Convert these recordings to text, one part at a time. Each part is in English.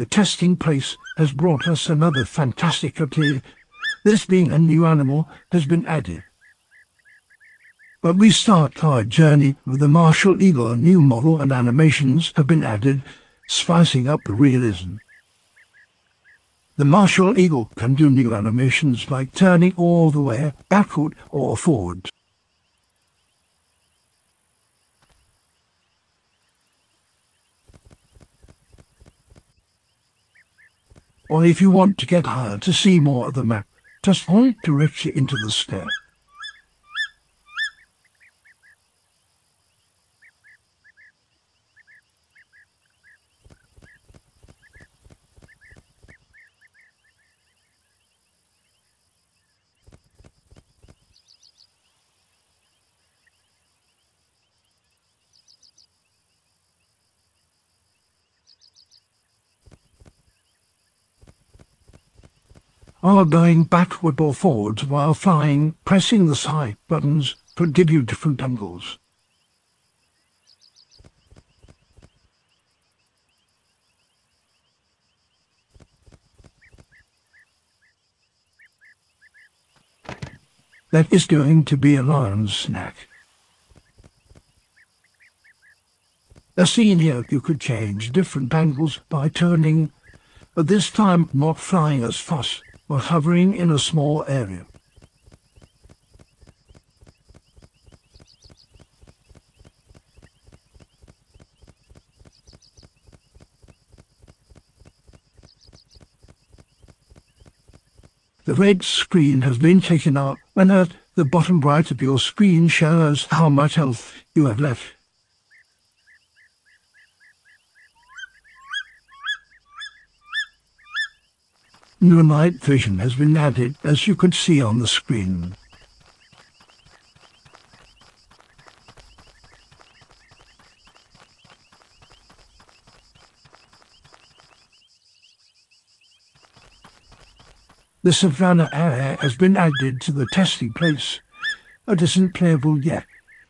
The testing place has brought us another fantastic reptile, this being a new animal has been added. But we start our journey with the Martial Eagle. A new model and animations have been added, spicing up the realism. The Martial Eagle can do new animations by turning all the way backward or forward. Or if you want to get higher to see more of the map, just point directly into the stair. While going backward or forwards while flying, pressing the side buttons could give you different angles. That is going to be a lion's snack. As seen here, you could change different angles by turning, but this time not flying as fast, but hovering in a small area. The red screen has been taken out, and at the bottom right of your screen shows how much health you have left. New night vision has been added, as you could see on the screen. The Savannah area has been added to the testing place. It isn't playable yet.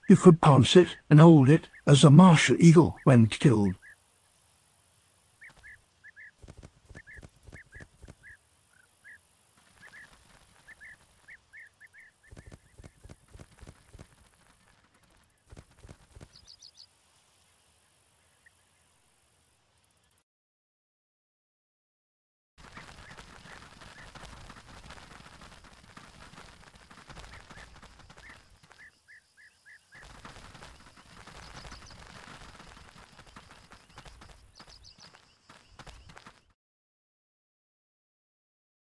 You could pounce it and hold it as a Martial Eagle when killed.